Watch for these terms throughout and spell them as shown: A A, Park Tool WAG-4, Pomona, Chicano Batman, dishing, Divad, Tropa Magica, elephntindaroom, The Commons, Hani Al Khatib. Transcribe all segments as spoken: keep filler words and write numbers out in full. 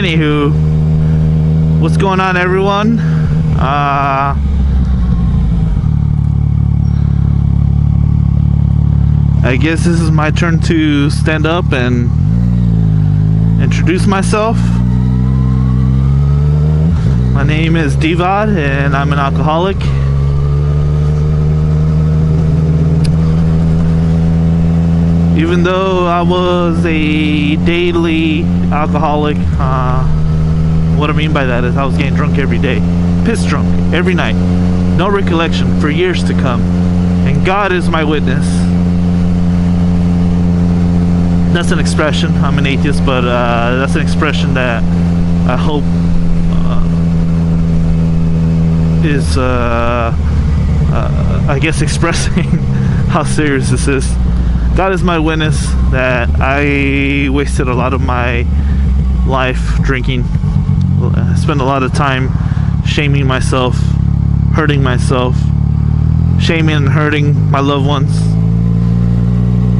Anywho, what's going on, everyone? Uh, I guess this is my turn to stand up and introduce myself. My name is Divad, and I'm an alcoholic. Even though I was a daily alcoholic, uh, what I mean by that is I was getting drunk every day. Piss drunk, every night. No recollection for years to come. And God is my witness. That's an expression. I'm an atheist, but uh, that's an expression that I hope uh, is, uh, uh, I guess, expressing how serious this is. God is my witness that I wasted a lot of my life drinking. I spent a lot of time shaming myself, hurting myself, shaming and hurting my loved ones.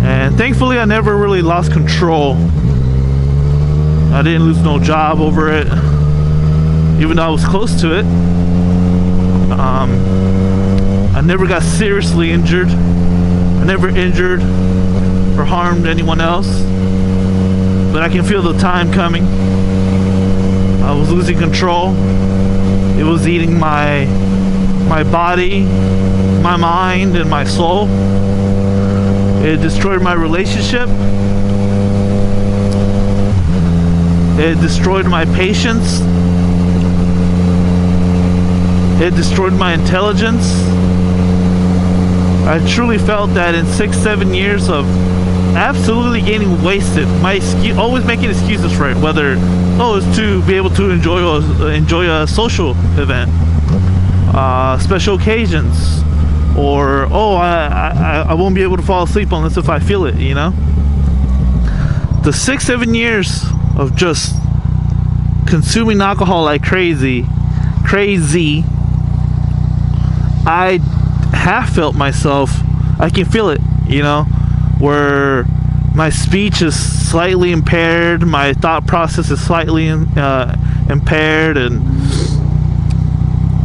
And thankfully I never really lost control. I didn't lose no job over it, even though I was close to it. Um, I never got seriously injured. I never injured or harmed anyone else, but I can feel the time coming. I was losing control. It was eating my my body, my mind, and my soul. It destroyed my relationship. It destroyed my patience. It destroyed my intelligence. I truly felt that in six, seven years of absolutely getting wasted, my excuse, always making excuses for it, whether oh, it's to be able to enjoy a, enjoy a social event, uh, special occasions, or oh, I, I I won't be able to fall asleep unless if I feel it, you know. The six, seven years of just consuming alcohol like crazy, crazy. I. Half felt myself, I can feel it, you know, where my speech is slightly impaired, my thought process is slightly uh, impaired, and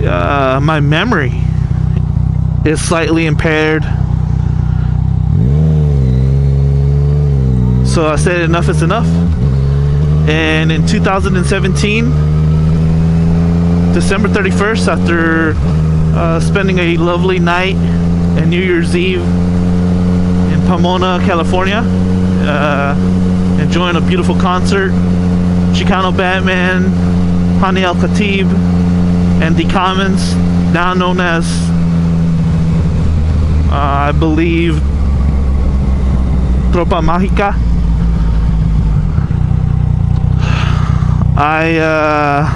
uh, my memory is slightly impaired. So I said enough is enough, and in two thousand seventeen, December thirty-first, after Uh, spending a lovely night and New Year's Eve in Pomona, California, uh, enjoying a beautiful concert, Chicano Batman, Hani Al Khatib, and The Commons, now known as, uh, I believe, Tropa Magica. I, uh...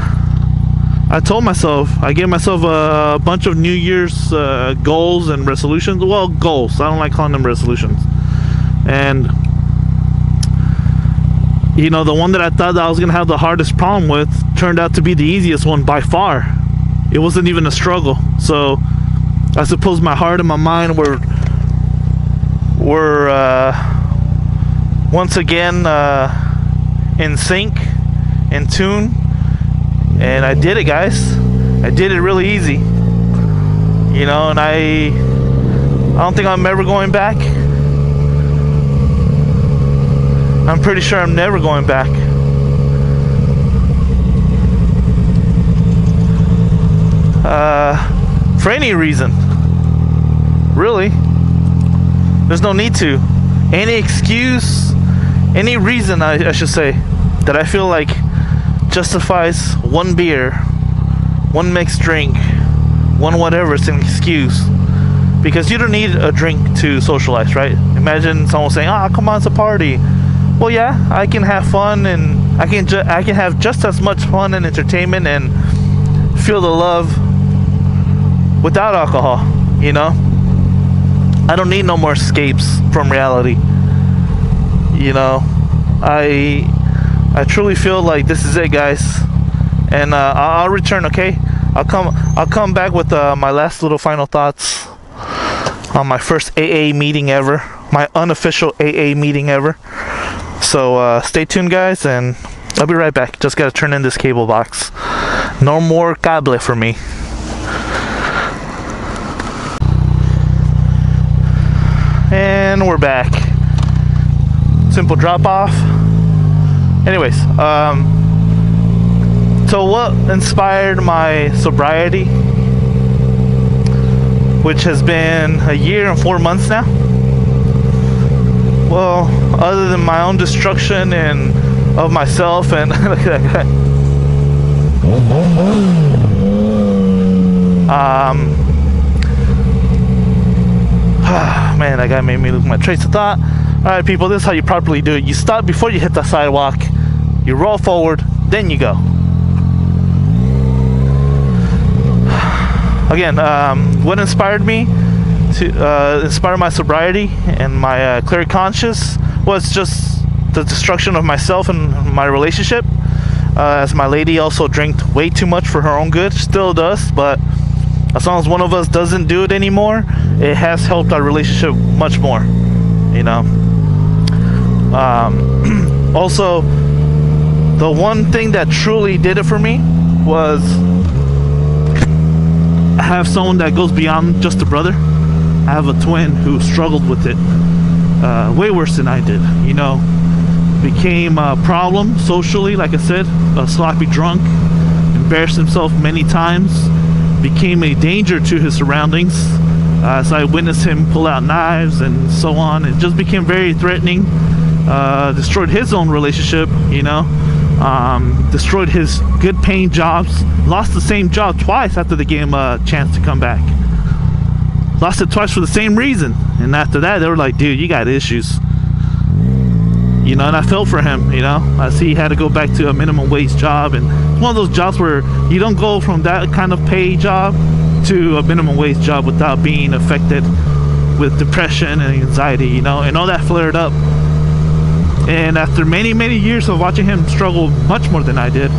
I told myself, I gave myself a bunch of New Year's uh, goals and resolutions. Well, goals. I don't like calling them resolutions. And, you know, the one that I thought that I was going to have the hardest problem with turned out to be the easiest one by far. It wasn't even a struggle. So, I suppose my heart and my mind were, were uh, once again uh, in sync, in tune. And I did it, guys. I did it really easy, you know. And I, I don't think I'm ever going back. I'm pretty sure I'm never going back. Uh, for any reason, really. There's no need to. Any excuse, any reason, I, I should say, that I feel like justifies one beer, one mixed drink, one whatever. It's an excuse, because you don't need a drink to socialize, right? Imagine someone saying, "Ah, oh, come on, it's a party." Well, yeah, I can have fun, and I can ju I can have just as much fun and entertainment and feel the love without alcohol. You know, I don't need no more escapes from reality. You know, I. I truly feel like this is it, guys, and uh, I'll return. Okay, I'll come. I'll come back with uh, my last little final thoughts on my first A A meeting ever, my unofficial A A meeting ever. So uh, stay tuned, guys, and I'll be right back. Just gotta turn in this cable box. No more cable for me. And we're back. Simple drop off. Anyways, um, so what inspired my sobriety, which has been a year and four months now? Well, other than my own destruction and of myself, and look at that guy. Um, man, that guy made me lose my trace of thought. Alright people, this is how you properly do it. You stop before you hit the sidewalk, you roll forward, then you go. Again, um, what inspired me to uh, inspire my sobriety and my uh, clear conscience was just the destruction of myself and my relationship, uh, as my lady also drank way too much for her own good, still does, but as long as one of us doesn't do it anymore, it has helped our relationship much more, you know. Um, also, the one thing that truly did it for me was I have someone that goes beyond just a brother. I have a twin who struggled with it uh, way worse than I did, you know. Became a problem socially, like I said, a sloppy drunk, embarrassed himself many times, became a danger to his surroundings, uh, so I witnessed him pull out knives and so on. It just became very threatening, uh, destroyed his own relationship, you know, um, destroyed his good paying jobs, lost the same job twice after they gave him a chance to come back. Lost it twice for the same reason, and after that they were like, dude, you got issues, you know. And I felt for him, you know. I see he had to go back to a minimum wage job, and it's one of those jobs where you don't go from that kind of pay job to a minimum wage job without being affected with depression and anxiety, you know, and all that flared up. And after many many years of watching him struggle much more than I did,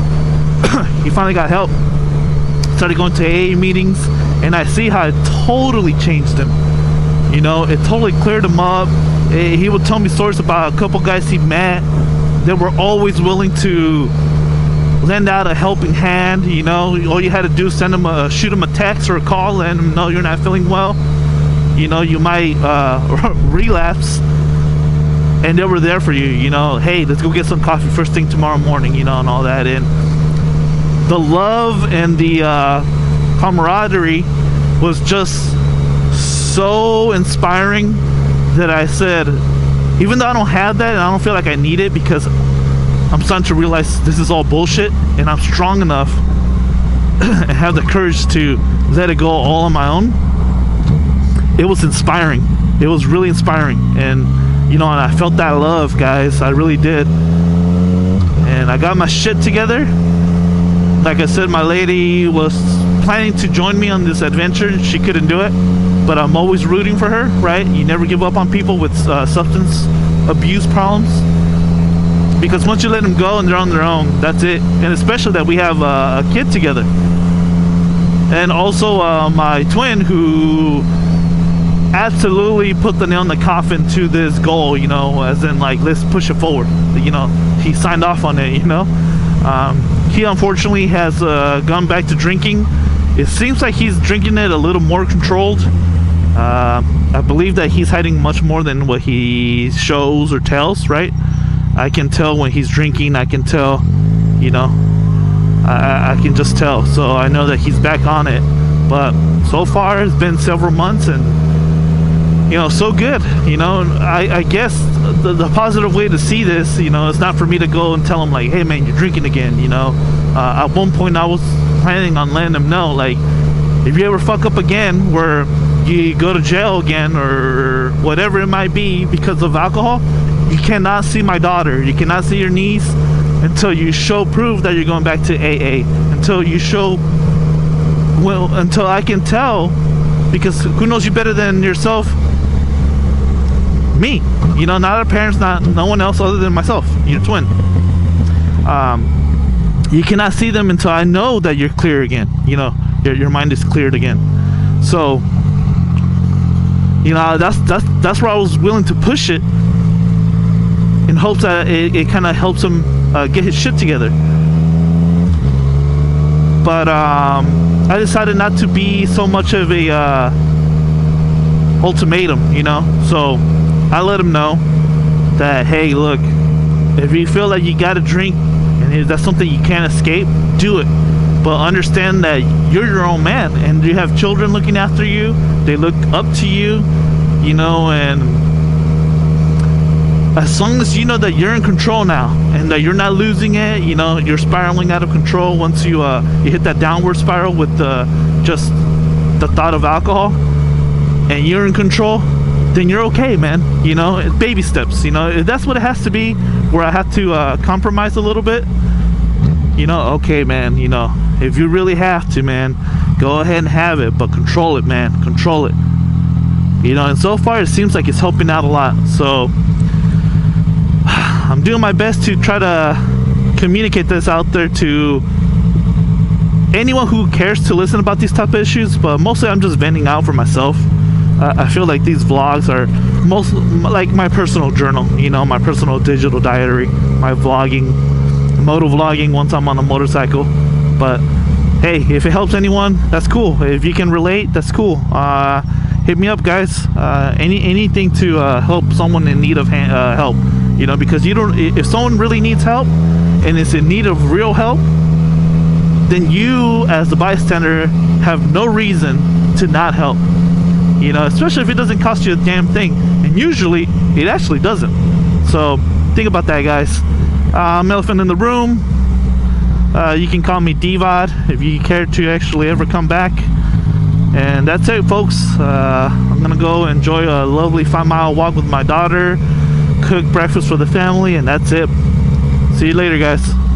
he finally got help, started going to A A meetings, and I see how it totally changed him, you know. It totally cleared him up. It, he would tell me stories about a couple guys he met that were always willing to lend out a helping hand, you know. All you had to do is send him a, shoot him a text or a call, let him know you're not feeling well, you know, you might uh, relapse, and they were there for you, you know. Hey, let's go get some coffee first thing tomorrow morning, you know, and all that. And the love and the uh, camaraderie was just so inspiring that I said, even though I don't have that and I don't feel like I need it, because I'm starting to realize this is all bullshit, and I'm strong enough and have the courage to let it go all on my own. It was inspiring. It was really inspiring. And you know, and I felt that love, guys. I really did. And I got my shit together. Like I said, my lady was planning to join me on this adventure. She couldn't do it, but I'm always rooting for her, right? You never give up on people with uh, substance abuse problems, because once you let them go and they're on their own, that's it. And especially that we have uh, a kid together. And also uh, my twin, who absolutely put the nail in the coffin to this goal, you know, as in like, let's push it forward, you know. He signed off on it, you know. um, he unfortunately has uh, gone back to drinking. It seems like he's drinking it a little more controlled. Uh, I believe that he's hiding much more than what he shows or tells, right? I can tell when he's drinking. I can tell, you know. I, I can just tell. So I know that he's back on it. But so far, it's been several months, and, you know, so good. You know, I, I guess the, the positive way to see this, you know, it's not for me to go and tell him, like, hey, man, you're drinking again, you know. Uh, at one point, I was planning on letting them know, like, if you ever fuck up again where you go to jail again or whatever it might be because of alcohol, you cannot see my daughter, you cannot see your niece until you show proof that you're going back to A A, until you show, well, until I can tell, because who knows you better than yourself? Me, you know, not our parents, not no one else other than myself, your twin. um You cannot see them until I know that you're clear again. You know, your, your mind is cleared again. So, you know, that's that's that's where I was willing to push it in hopes that it, it kind of helps them uh, get his shit together. But um, I decided not to be so much of a uh, ultimatum, you know. So I let him know that, hey, look, if you feel like you gotta drink and if that's something you can't escape, do it. But understand that you're your own man and you have children looking after you. They look up to you, you know, and as long as you know that you're in control now and that you're not losing it, you know, you're spiraling out of control once you uh, you hit that downward spiral with uh, just the thought of alcohol and you're in control, then you're okay, man. You know, it's baby steps, you know. If that's what it has to be, where I have to uh, compromise a little bit, you know, okay, man, you know, if you really have to, man, go ahead and have it, but control it, man, control it. You know, and so far it seems like it's helping out a lot. So I'm doing my best to try to communicate this out there to anyone who cares to listen about these type of issues, but mostly I'm just venting out for myself. Uh, I feel like these vlogs are most like my personal journal, you know, my personal digital diary, my vlogging, moto vlogging once I'm on a motorcycle. But hey, if it helps anyone, that's cool. If you can relate, that's cool. Uh, hit me up, guys. Uh, any anything to uh, help someone in need of hand, uh, help, you know, because you don't, if someone really needs help and is in need of real help, then you as the bystander have no reason to not help, you know, especially if it doesn't cost you a damn thing, and usually it actually doesn't. So think about that, guys. I'm um, Elephant in the Room. Uh, you can call me D V O D if you care to actually ever come back. And that's it, folks. Uh, I'm going to go enjoy a lovely five mile walk with my daughter, cook breakfast for the family, and that's it. See you later, guys.